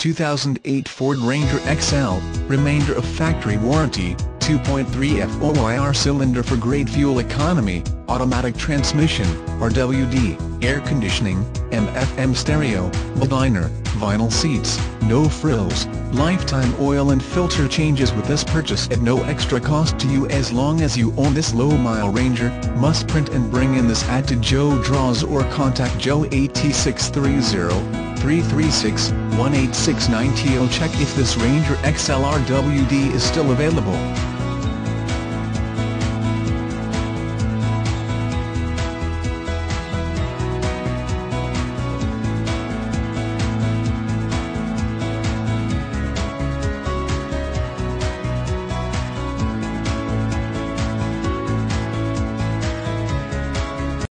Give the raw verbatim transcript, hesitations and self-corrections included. two thousand eight Ford Ranger X L, remainder of factory warranty, two point three F O I R cylinder for great fuel economy, automatic transmission, R W D, air conditioning, M F M stereo, recliner, vinyl seats, no frills, lifetime oil and filter changes with this purchase at no extra cost to you as long as you own this low-mile Ranger. Must print and bring in this ad to Joe Draws or contact Joe at six three zero, three three six, one eight six nine to check if this Ranger X L R W D is still available.